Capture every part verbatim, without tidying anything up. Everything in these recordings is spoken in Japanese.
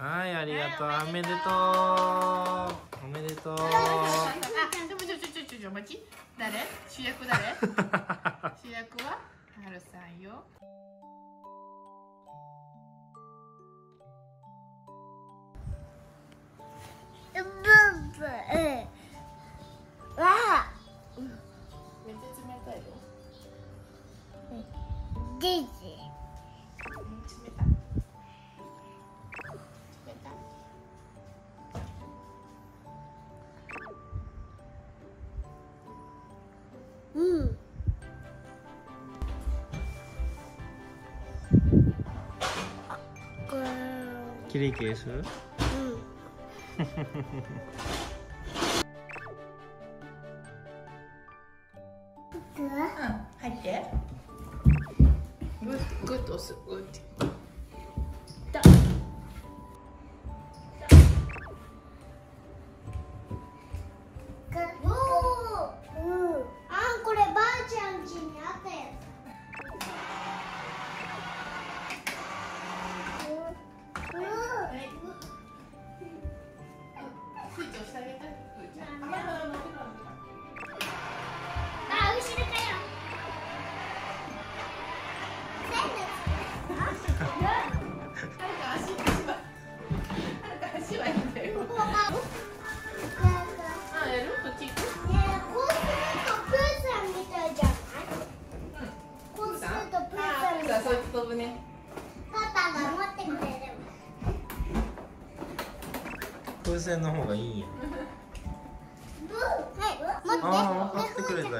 はい、ありがとう。おめでとう。おめでとう。あ、でもちょちょちょちょ待ち。誰？主役誰？主役ははるさんよ。ブンブン。わあ。めっちゃ冷たいよ。ジジ。冷たい。うん。キレイキレイする？うん。うん、入って。グッグッと押す、グッて。風船の方がいいんや。ああ、分かってくれたよ。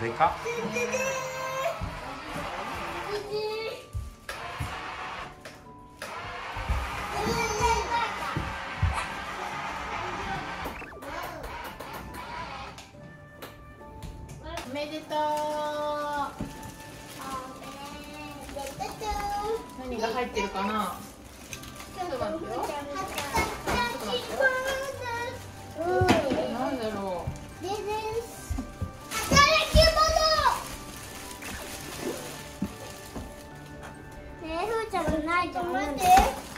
でかおめでとう。何が入ってるかな。ちょっと待ってよ。何だろう。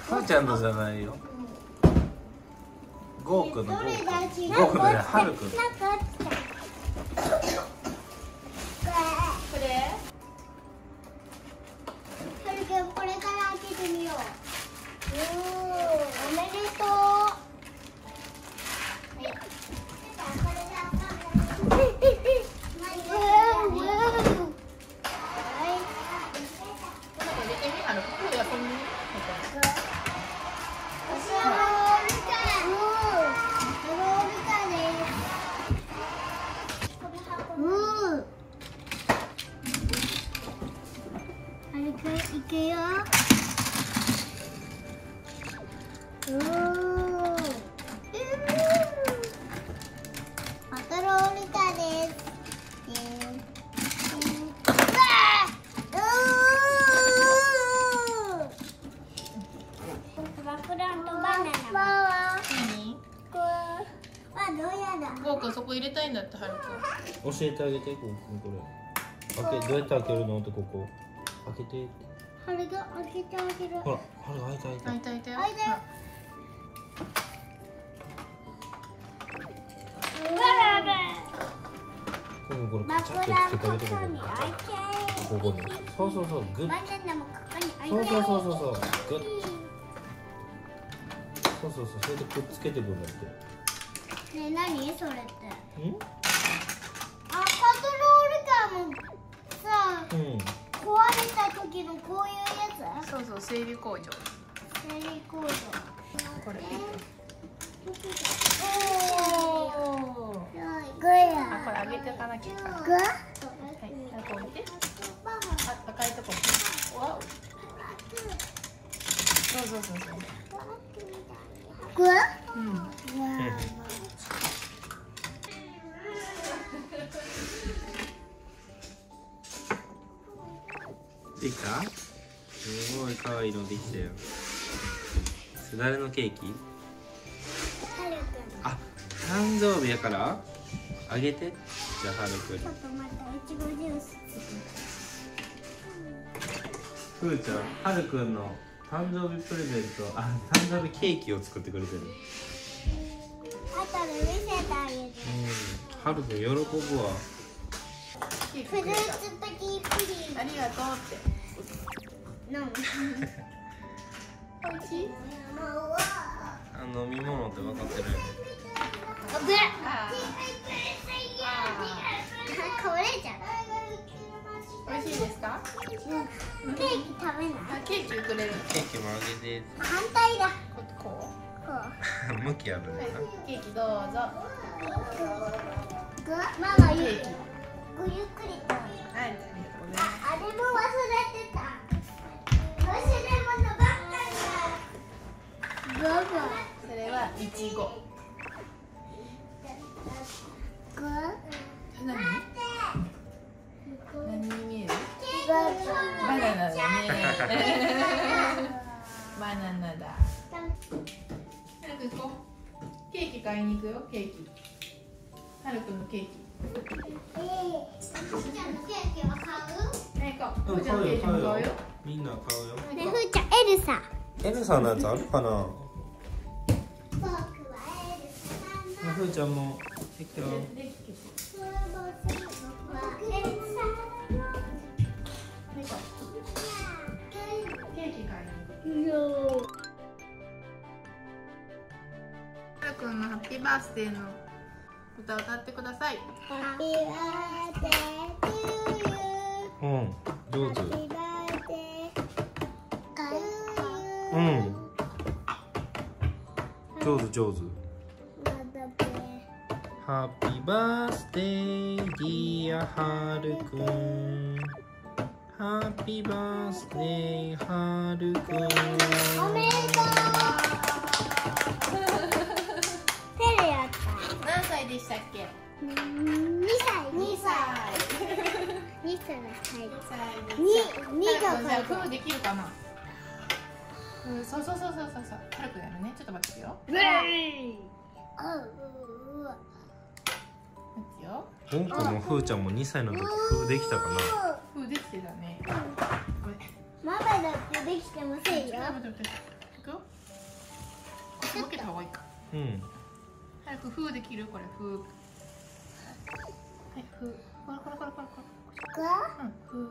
母ちゃんのじゃないよ。ゴーくんのゴーくん。ゴーくんじゃない、はるくん。これ。はるくん、これから開けてみよう。おお、おめでとう。いくよ。おお。うん。マカロニカです。バクランとバナナ。何？これ。はどうやだ。ゴーくんそこ入れたいんだってはるくん。教えてあげてゴーくんこれ。開けどうやって開けるのってここ。開けて。はるが開けてあげる。ほら、はる開いた開いた開いた開いたよ。バクランここに開いて。ここに。そうそうそうグッ。バナナもここに開いて。そうそうそうそうグッ。そうそうそうそれでくっつけてくるんだって。ねえ何それって。うん？あパトロールカーもさ。うん。壊れた時のこういうやつ。そうそう、整備工場。整備工場。これ。えーかなきゃいけない。はい、なんか見て。あ、赤いとこ。わお。そうそうそうそう。これ？うん。わー。できた？すごい可愛いのできたよ。すだれのケーキ？あ、誕生日やからあげて。じゃあハルくん。ちょっと待って、いちごジュース。ふーちゃん、ハルくんの誕生日プレゼント、あ、誕生日ケーキを作ってくれてる。あとで見せてあげる。うん、ハルくん喜ぶわ。フルーツとキウイプリン。ありがとうって。飲む。おいしい？飲み物って分かってる。これじゃん。美味しいですか？ケーキ食べない？ケーキくれる。ケーキもあげて。反対だ。こう。こう。向きあるね。ケーキどうぞ。ママゆっくり。ごゆっくりと。はい。あれも忘れてた。忘れ物ばっかりだ。どうぞ。それはいちご。何？何に見える？バナナだね。バナナだ。ハルくん行こう。ケーキ買いに行くよ。ケーキ。ハルくんのケーキ。ええ。ふーちゃんのケーキは買う？ね、行こう。ふーちゃんのケーキも買うよ。みんな買うよ。ね、ふーちゃんエルサ。エルサのやつあるかな？ふーちゃんもできたよ。ハルくんのハッピーバースデーの歌を歌ってください。ハッピーバースデー。うん、上手。うん、上手上手。ハッピーバースデーディアハルくん、ハッピーバースデーハルくん、おめでとう。テレやった。何歳でしたっけ？にさいにさいにさいにさいにさいにさい。じゃあフーできるかな？うん、そうそうそうそうそうそう。ハルくんやるね。ちょっと待ってよ。うわっ、ボンコもふーちゃんもにさいの時ふーできたかな？ふーできてたね。まだだってできてませんよ。いくよ。ボケた方がいいか。うん。早くふーできる？これふー。はい、ふー。これこれこれこれ。ふー。うん、ふ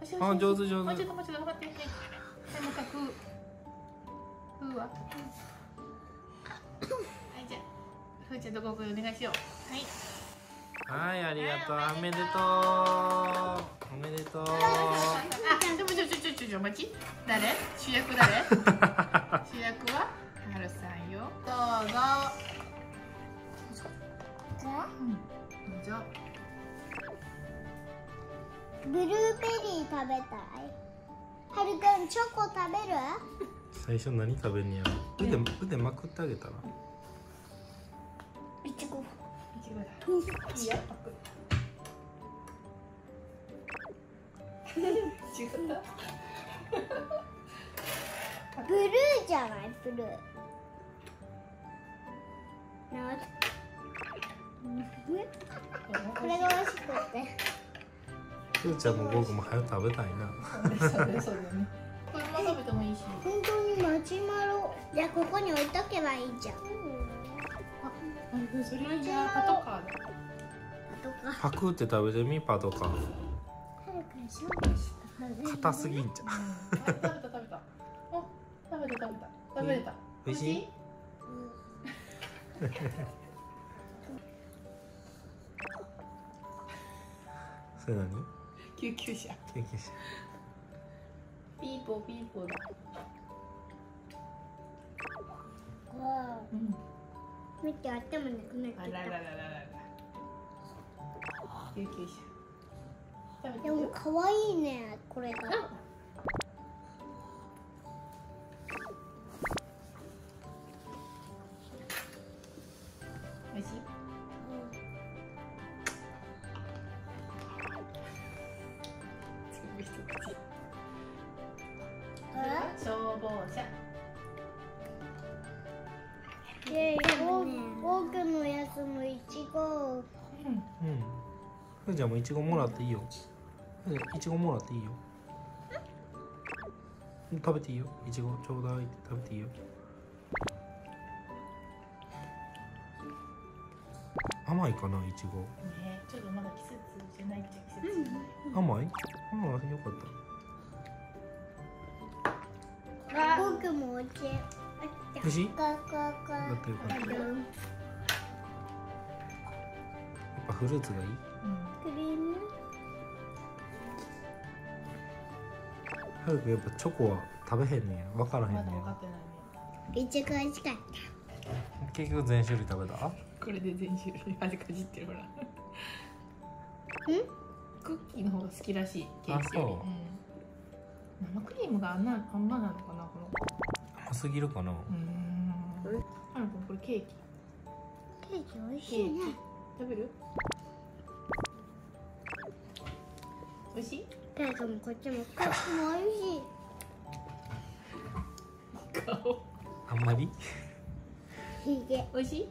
ー。あ、上手上手。もうちょっともうちょっと頑張って。はい、もう一回ふー。ふーは。はい、じゃあふーちゃんとごくんお願いしよう。はい。はい、ありがとう。おめでとう。おめでとう。あ、でもちょちょちょちょちょ待ち。誰？主役誰？主役はハルさんよ。どうぞ。うん、どうぞ。ブルーベリー食べたい。ハルくんチョコ食べる？最初何食べんやろ。腕腕まくってあげたら。いちご。いいよ。違った。ブルーじゃない、ブルー。な。これが美味しくて。ふーちゃんも僕も早く食べたいな。そうね、そうね。これも食べてもいいし。本当にマシュマロ。じゃあここに置いとけばいいじゃん。それパトカーだ。パクって食べてみ、パトカー。硬すぎんじゃん。食べた食べた。お、食べた食べた。食べれた。美味しい？それ何？救急車。救急車。ピーポーピーポーだ。うん。見て、頭なくなってきた。よいしょ。でも可愛いねこれが。おいしい。全部一口。消防車。で、僕のやつもいちご。うんうん。ふーちゃんもいちごもらっていいよ。いちごもらっていいよ。食べていいよ。いちごちょうだいって食べていいよ。甘いかな、いちご。ね、ちょっとまだ季節じゃないって季節じゃない。甘い？甘い、よかった。僕もおいしい。おいしい？やっぱフルーツがいい？クリーム？はるくんやっぱチョコは食べへんねん。分からへんねん。いちご美味しかった。結局全種類食べた？これで全種類。あれかじってるほら。ん？クッキーの方が好きらしい。ケーキより。生クリームがあんな、あんまなのかな、この。甘すぎるかな。うん。あの、これケーキ。ケーキ美味しいね。食べる。美味しい。ケーキもこっちも、こっちも美味しい。顔。あんまり。美味しい。